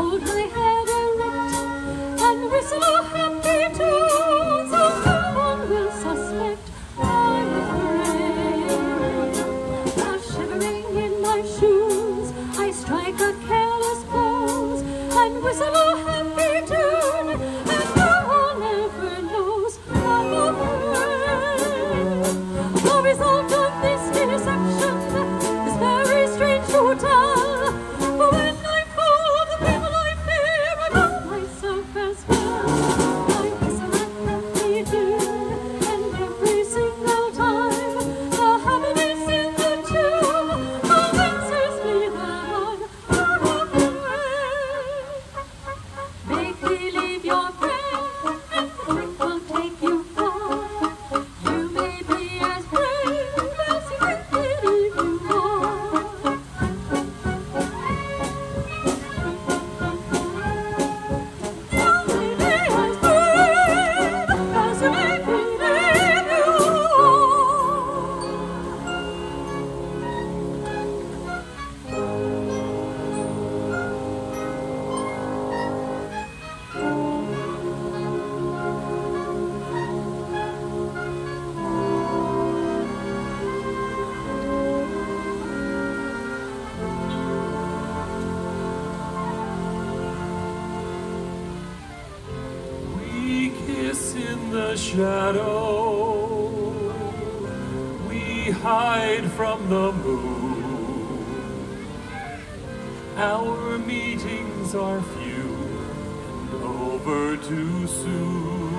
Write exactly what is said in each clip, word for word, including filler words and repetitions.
hold my head erect, and whistle a happy tune, so no one will suspect I'm afraid. Now shivering in my shoes, I strike a careless pose, and whistle a happy tune, and no one ever knows I'm afraid. The result of this deception is very strange to tell. In the shadow, we hide from the moon. Our meetings are few and over too soon.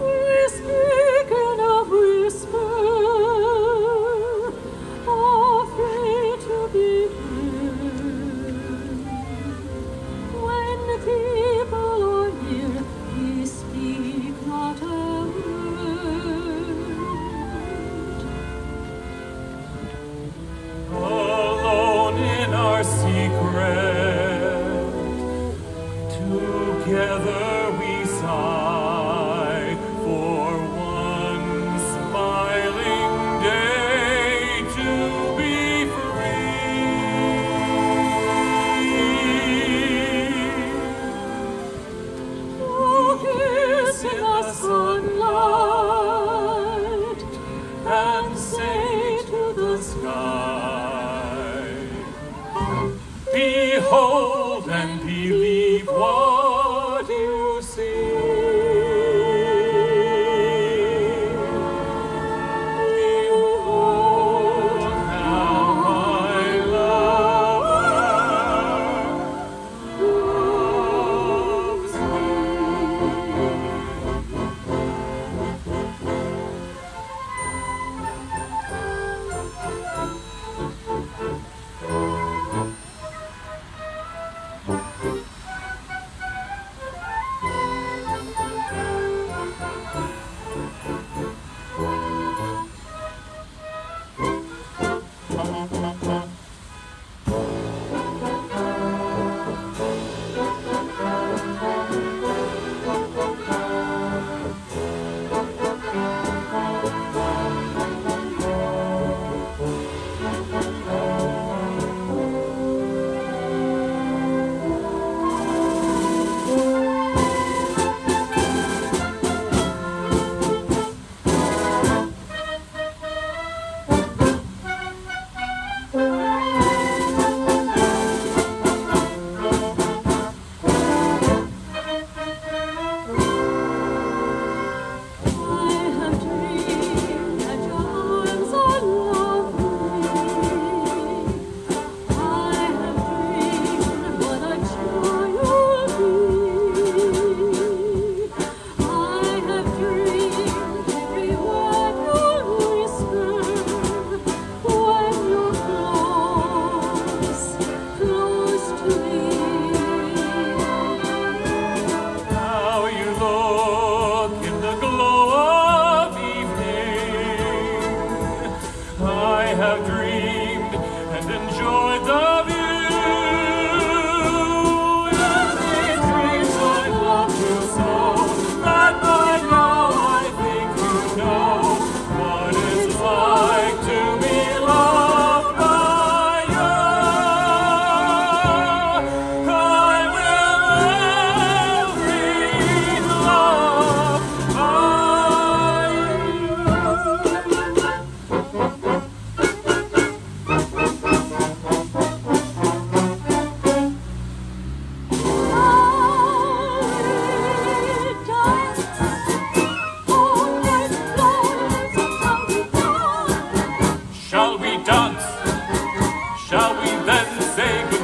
We speak in a whisper, afraid to be together. We sigh for one smiling day to be free. Oh, kiss in the sunlight and say to the sky, behold and believe what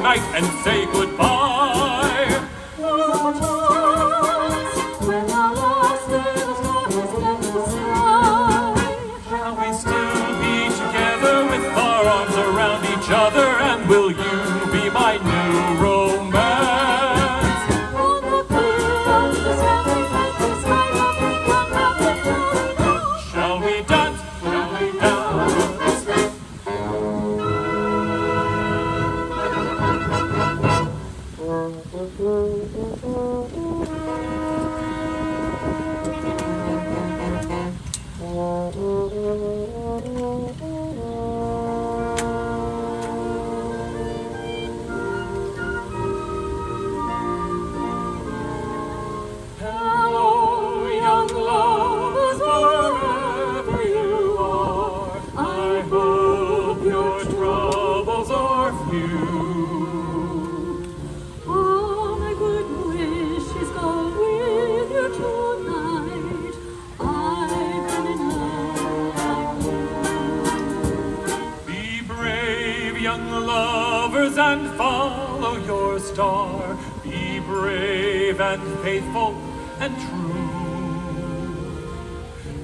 night and say goodbye. What a chance, when our last little star has left the sky. Shall we still be together with our arms around each other, and will you be my new romance? On the field, the sky, the sky, one round and round. Shall we dance? Shall we dance? Hello, young lovers, wherever you are, I hope your troubles are few. All my good wishes go with you tonight. I've been in love like you. Be brave, young lovers, and follow your star. Be brave and faithful and true.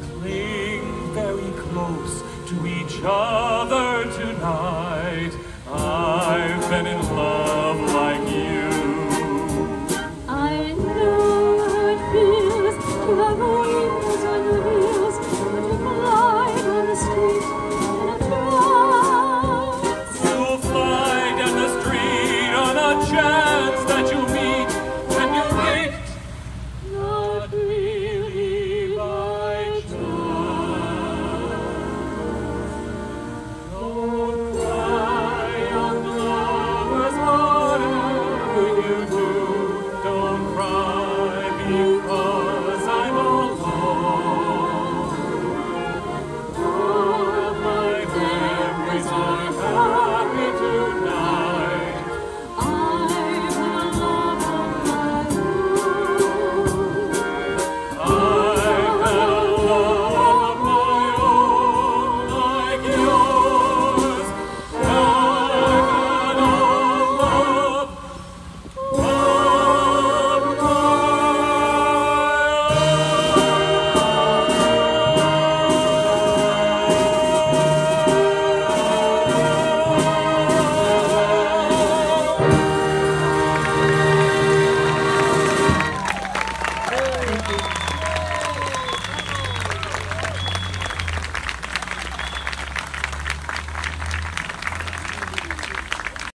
Cling very close to each other tonight. I've been in love like you. I know how it feels to have wings on your wheels, and to fly down the street on a chance. You'll fly down the street on a chance that you meet. Oh,